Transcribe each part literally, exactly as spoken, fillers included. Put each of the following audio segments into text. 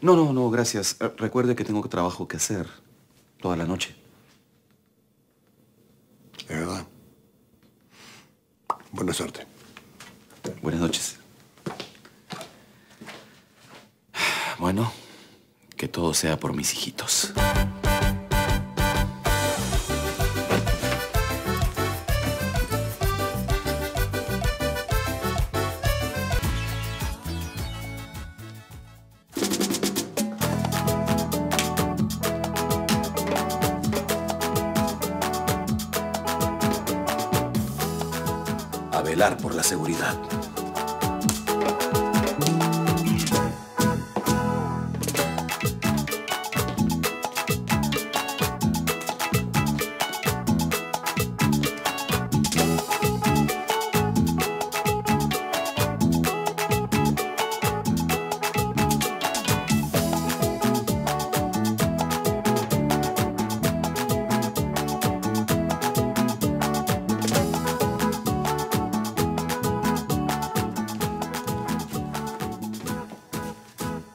No, no, no, gracias. Recuerde que tengo trabajo que hacer toda la noche. ¿De verdad? Buena suerte. Buenas noches. Bueno, que todo sea por mis hijitos. A velar por la seguridad.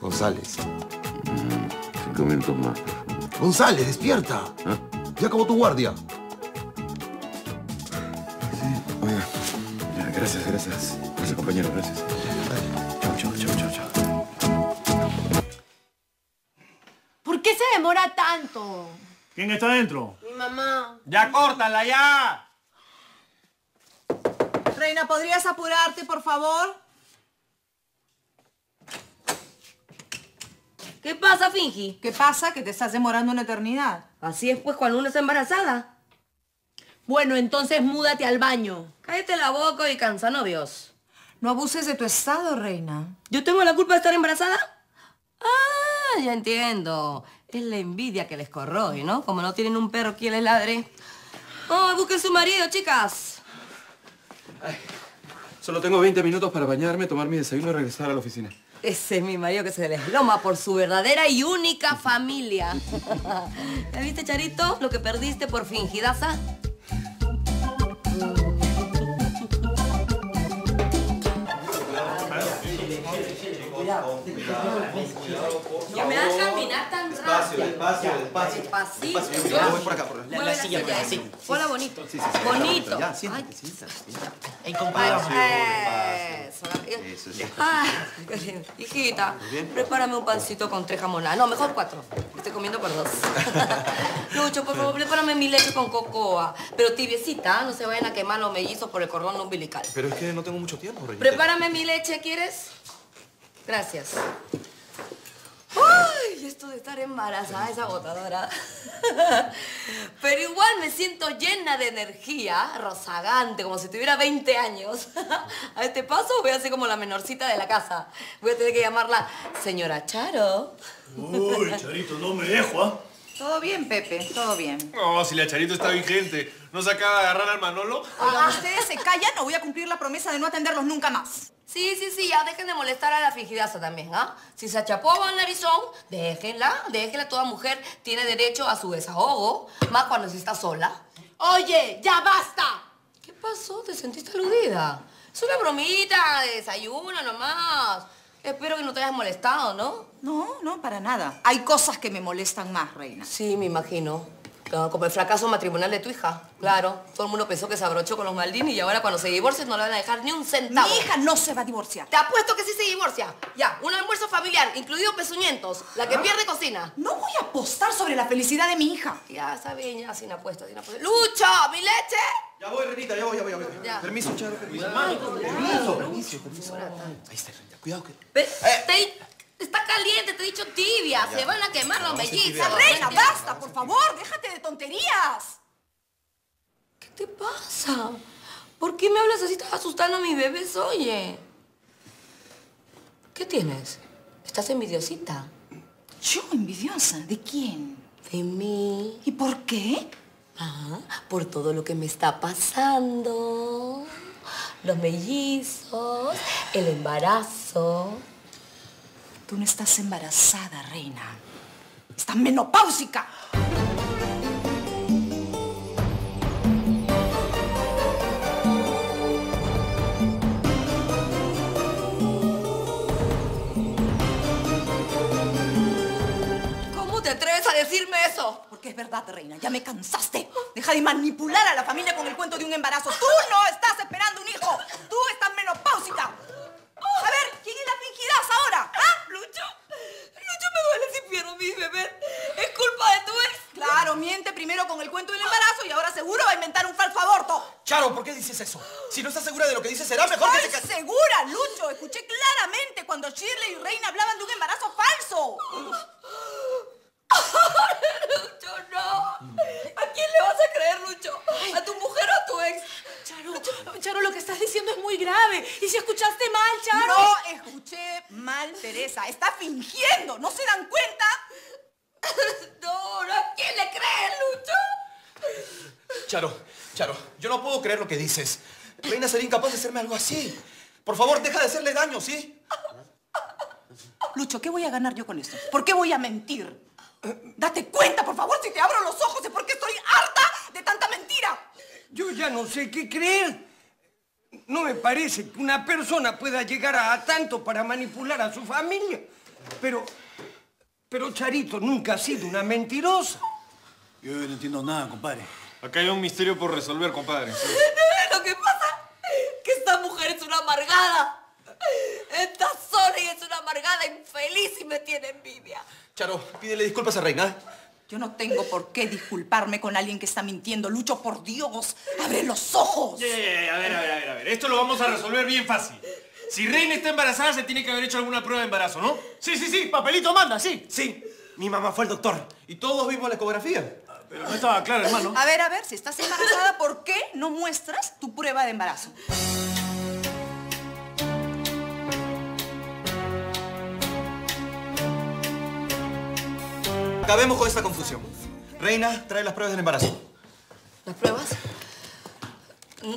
González. Mm, cinco minutos más. González, despierta. ¿Ah? Ya acabó tu guardia. Sí, oye. Ya, gracias, gracias. Gracias, compañero, gracias. Chao, chao, chao, chao, chao. ¿Por qué se demora tanto? ¿Quién está adentro? Mi mamá. ¡Ya córtala, ya! Reina, ¿podrías apurarte, por favor? ¿Qué pasa, Fingi? ¿Qué pasa? Que te estás demorando una eternidad. Así es, pues, cuando uno está embarazada. Bueno, entonces múdate al baño. Cállate la boca y cansanovios. No abuses de tu estado, Reina. ¿Yo tengo la culpa de estar embarazada? Ah, ya entiendo. Es la envidia que les corroe, ¿no? Como no tienen un perro que les ladre. Oh, busquen su marido, chicas. Ay, solo tengo veinte minutos para bañarme, tomar mi desayuno y regresar a la oficina. Ese es mi marido que se desloma por su verdadera y única familia. ¿Ya viste, Charito? Lo que perdiste por fingidaza. Ya me das caminar tan rápido. Despacio, despacio, despacio. Despacio. Yo voy por acá, por la, la silla. La silla. Hola, bonito. Sí, sí, sí, bonito. Ya, siéntate, siéntate. En comparación. Eso. Eso, eso. Ah, qué lindo. Hijita, prepárame un pancito con tres jamonadas. No, mejor cuatro. Estoy comiendo por dos. Lucho, por favor, prepárame mi leche con cocoa. Pero tibiecita, ¿eh? No se vayan a quemar los mellizos por el cordón umbilical. Pero es que no tengo mucho tiempo, Reina. Prepárame mi leche, ¿quieres? Gracias. ¡Ay! Esto de estar embarazada es agotadora. Pero igual me siento llena de energía, rozagante, como si tuviera veinte años. A este paso voy a ser como la menorcita de la casa. Voy a tener que llamarla señora Charo. Uy, Charito, no me dejo, ¿ah? ¿eh? Todo bien, Pepe, todo bien. No, oh, si la Charito está vigente. ¿No se acaba de agarrar al Manolo? Oigan, ustedes se callan o voy a cumplir la promesa de no atenderlos nunca más. Sí, sí, sí, ya dejen de molestar a la fingidaza también, ¿ah? ¿eh? Si se achapó al narizón, déjenla, déjenla. Toda mujer tiene derecho a su desahogo, más cuando se está sola. Oye, ya basta. ¿Qué pasó? ¿Te sentiste aludida? Es una bromita de desayuno nomás. Espero que no te hayas molestado, ¿no? No, no, para nada. Hay cosas que me molestan más, Reina. Sí, me imagino. Como el fracaso matrimonial de tu hija. Claro, todo el mundo pensó que se abrochó con los Maldini y ahora cuando se divorcien no le van a dejar ni un centavo. Mi hija no se va a divorciar. Te apuesto que sí se divorcia. Ya, un almuerzo familiar, incluido pezuñentos. La que pierde cocina. No voy a apostar sobre la felicidad de mi hija. Ya, está bien, ya, sin apuestas, sin apuestas. ¡Lucho, mi leche! Ya voy, Renita, ya voy, ya voy, ya voy. Ya. Permiso, Charo, permiso. Permiso, permiso, permiso, permiso. Ahí está, Renita, cuidado que... Pe eh. te... Está caliente, te he dicho tibia. Ya. Se van a quemar los mellizos. Reina, basta, por favor, déjate de tonterías. ¿Qué te pasa? ¿Por qué me hablas así? Estás asustando a mis bebés, oye. ¿Qué tienes? ¿Estás envidiosita? ¿Yo envidiosa? ¿De quién? De mí. ¿Y por qué? Ah, por todo lo que me está pasando. Los mellizos, el embarazo. Tú no estás embarazada, Reina. ¡Estás menopáusica! atreves a decirme eso? Porque es verdad, reina, ya me cansaste. Deja de manipular a la familia con el cuento de un embarazo. ¡Tú no estás esperando un hijo! ¡Tú estás menopáusica! A ver, ¿quién es la fingidaz ahora? ¿Ah? ¿Lucho? Lucho, me duele si pierdo mi bebé. Es culpa de tu ex. Claro, miente primero con el cuento del embarazo y ahora seguro va a inventar un falso aborto. Charo, ¿por qué dices eso? Si no estás segura de lo que dices, será mejor que te... ¡Estoy segura, Lucho! Escuché claramente cuando Shirley y Reina hablaban de un embarazo falso. Lucho, no. ¿A quién le vas a creer, Lucho? ¿A tu mujer o a tu ex? Charo, Charo, Charo, lo que estás diciendo es muy grave. ¿Y si escuchaste mal, Charo? No escuché mal, Teresa. Está fingiendo. ¿No se dan cuenta? No, no. ¿A quién le crees, Lucho? Charo, Charo, yo no puedo creer lo que dices. Reina sería incapaz de hacerme algo así. Por favor, deja de hacerle daño, ¿sí? Lucho, ¿qué voy a ganar yo con esto? ¿Por qué voy a mentir? Date cuenta, por favor, si te abro los ojos, es porque estoy harta de tanta mentira. Yo ya no sé qué creer. No me parece que una persona pueda llegar a, a tanto para manipular a su familia. Pero, pero Charito nunca ha sido una mentirosa. Yo no entiendo nada, compadre. Acá hay un misterio por resolver, compadre. Lo que pasa es que esta mujer es una amargada. Está sola y es una amargada infeliz y me tiene envidia. Charo, pídele disculpas a Reina. Yo no tengo por qué disculparme con alguien que está mintiendo. Lucho, por Dios, abre los ojos. Yeah, yeah, yeah. A ver, a ver, a ver, a ver. Esto lo vamos a resolver bien fácil. Si Reina está embarazada, se tiene que haber hecho alguna prueba de embarazo, ¿no? Sí, sí, sí. Papelito manda, sí. Sí. Mi mamá fue al doctor. Y todos vimos la ecografía. Pero no estaba claro, hermano. A ver, a ver, si estás embarazada, ¿por qué no muestras tu prueba de embarazo? Acabemos con esta confusión. Reina, trae las pruebas del embarazo. ¿Las pruebas?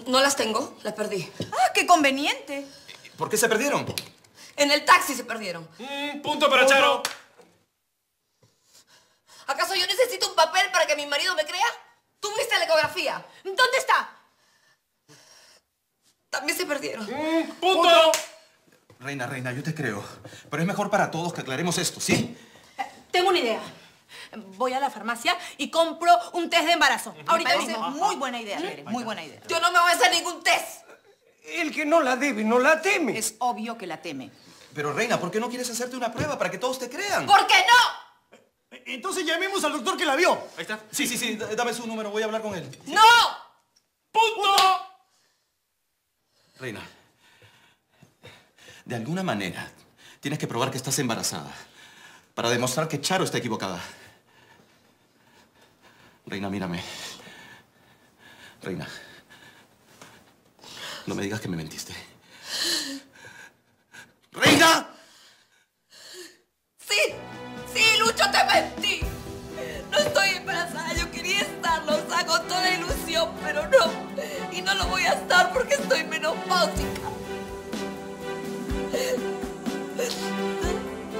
No las tengo, las perdí. ¡Ah, qué conveniente! ¿Por qué se perdieron? En el taxi se perdieron. Mm, punto para Charo. ¿Acaso yo necesito un papel para que mi marido me crea? Tú viste la ecografía. ¿Dónde está? También se perdieron. Mm, punto. ¡Punto! Reina, Reina, yo te creo. Pero es mejor para todos que aclaremos esto, ¿sí? Tengo una idea. Voy a la farmacia y compro un test de embarazo. Uh-huh. Ahorita mismo. Uh-huh. Muy buena idea, Tere, muy buena idea. Yo no me voy a hacer ningún test. El que no la debe, no la teme. Es obvio que la teme. Pero, Reina, ¿por qué no quieres hacerte una prueba para que todos te crean? ¿Por qué no? Entonces llamemos al doctor que la vio. Ahí está. Sí, sí, sí, dame su número, voy a hablar con él. Sí. ¡No! ¡Punto! Reina, de alguna manera tienes que probar que estás embarazada. Para demostrar que Charo está equivocada. Reina, mírame. Reina. No me digas que me mentiste. ¡Reina! Sí, sí, Lucho, te mentí. No estoy embarazada, yo quería estarlo. Saco toda la ilusión, pero no. Y no lo voy a estar porque estoy menopáusica.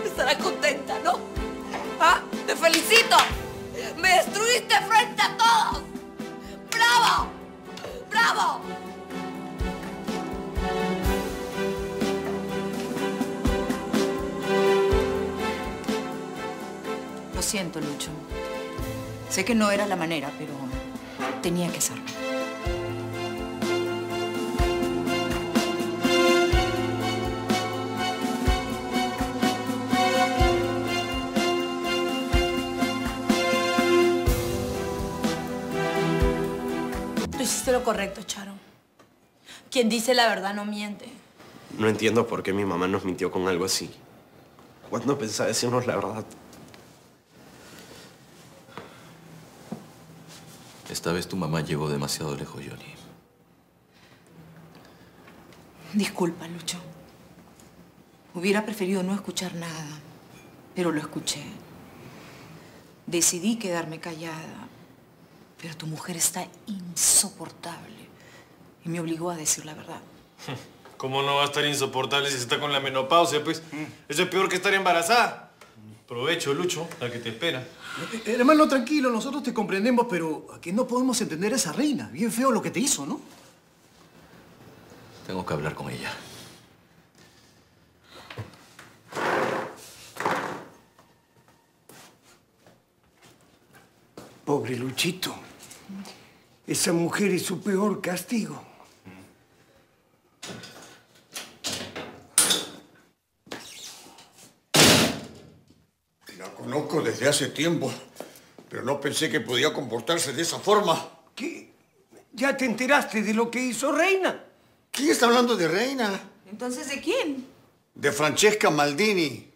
Estarás contenta, ¿no? ¿Ah? ¡Te felicito! ¡Me destruiste frente a todos! ¡Bravo! ¡Bravo! Lo siento, Lucho. Sé que no era la manera, pero tenía que hacerlo. Hiciste lo correcto, Charo. Quien dice la verdad no miente. No entiendo por qué mi mamá nos mintió con algo así. ¿Cuándo pensaba decirnos la verdad? Esta vez tu mamá llegó demasiado lejos, Johnny. Disculpa, Lucho. Hubiera preferido no escuchar nada, pero lo escuché. Decidí quedarme callada. Pero tu mujer está insoportable. Y me obligó a decir la verdad. ¿Cómo no va a estar insoportable si está con la menopausia, pues? Eso es peor que estar embarazada. Provecho, Lucho, la que te espera. Hermano, tranquilo, nosotros te comprendemos, pero aquí no podemos entender a esa reina. Bien feo lo que te hizo, ¿no? Tengo que hablar con ella. Pobre Luchito. Esa mujer es su peor castigo. La conozco desde hace tiempo, pero no pensé que podía comportarse de esa forma. ¿Qué? ¿Ya te enteraste de lo que hizo Reina? ¿Quién está hablando de Reina? ¿Entonces de quién? De Francesca Maldini.